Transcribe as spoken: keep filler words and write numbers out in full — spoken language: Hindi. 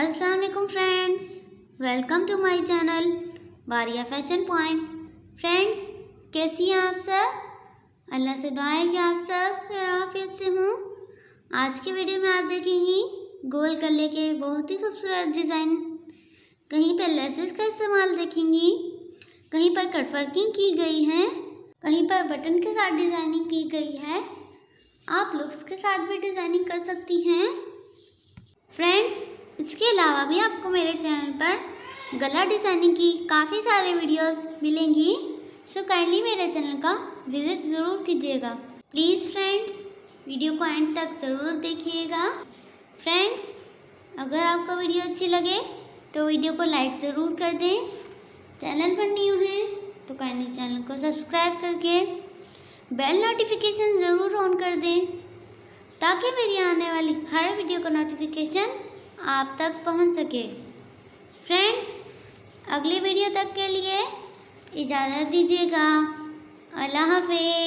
अस्सलाम वालेकुम friends, welcome to my channel Bariya fashion point. Friends कैसी हैं आप सब? अल्लाह से दुआ है कि आप सब खैरियत से हों। आज की वीडियो में आप देखेंगी गोल गले के बहुत ही खूबसूरत डिज़ाइन, कहीं पर लेसेस का इस्तेमाल देखेंगी, कहीं पर कट वर्किंग की गई है, कहीं पर बटन के साथ डिज़ाइनिंग की गई है। आप लुप्स के साथ भी डिज़ाइनिंग कर सकती हैं। फ्रेंड्स इसके अलावा भी आपको मेरे चैनल पर गला डिज़ाइनिंग की काफ़ी सारे वीडियोस मिलेंगी, सो काइंडली मेरे चैनल का विज़िट ज़रूर कीजिएगा। प्लीज़ फ्रेंड्स वीडियो को एंड तक ज़रूर देखिएगा। फ्रेंड्स अगर आपको वीडियो अच्छी लगे तो वीडियो को लाइक ज़रूर कर दें। चैनल पर न्यू हैं तो काइंडली चैनल को सब्सक्राइब करके बेल नोटिफिकेशन ज़रूर ऑन कर दें ताकि मेरी आने वाली हर वीडियो का नोटिफिकेशन आप तक पहुंच सके। फ्रेंड्स अगली वीडियो तक के लिए इजाज़त दीजिएगा। अल्लाह हाफ़िज़।